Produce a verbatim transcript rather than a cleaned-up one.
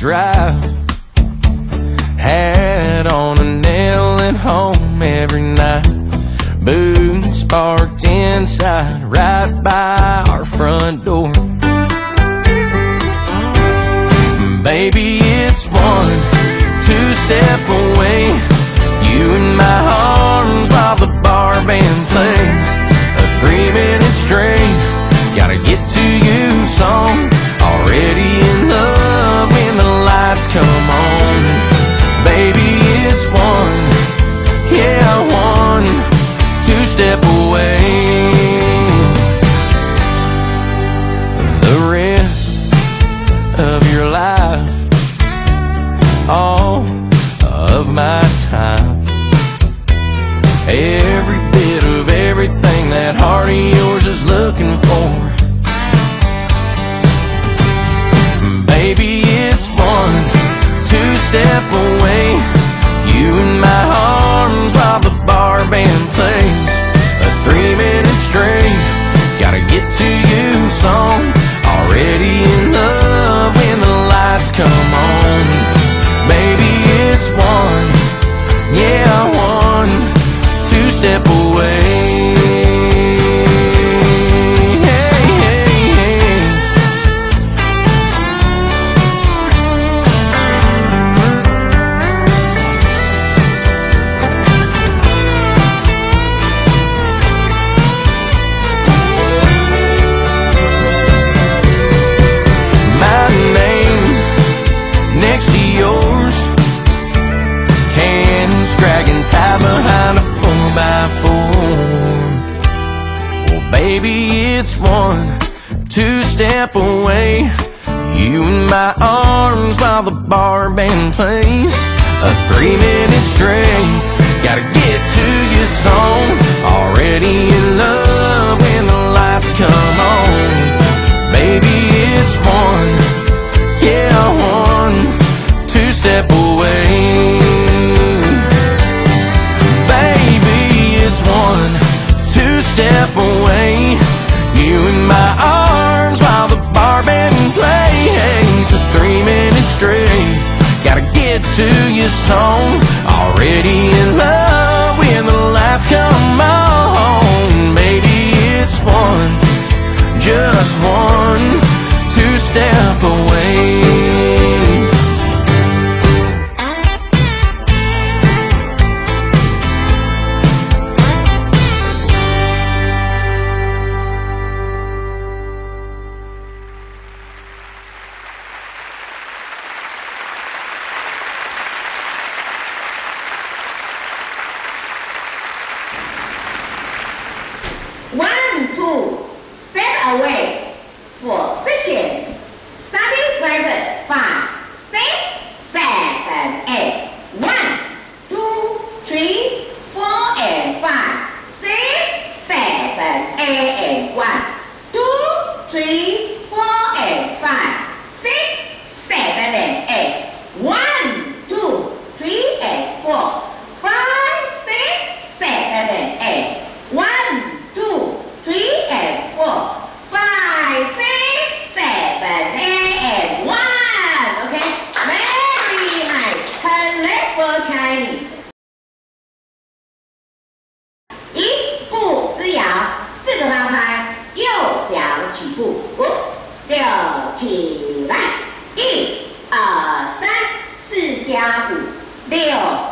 drive. Had on a nail at home every night. Boots parked inside right by our front door. Baby, it's one two-step away. You in my arms while the bar band plays a three-minute strain. Gotta get to you song. Already in love when the lights come on. Baby, it's one, yeah, one two-step away. The rest of your life, all of my time, every bit of everything that heart of yours is looking for. Baby, it's one two-step away. You in my arms while the bar band plays a three-minute string. Gotta get to you song. Already in love when the lights come on. Baby, it's one, yeah, one two-step away. Two-step away, you in my arms while the bar band plays a three-minute string. Gotta get to your song. Already in love when the lights come on. Baby, it's one, yeah, one two-step away. Baby, it's one two-step away. You in my arms while the bar band plays a three-minute string. Gotta get to your song. Already in love when the lights come on. Baby, it's one, just one two-step away. Leo